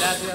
Gracias.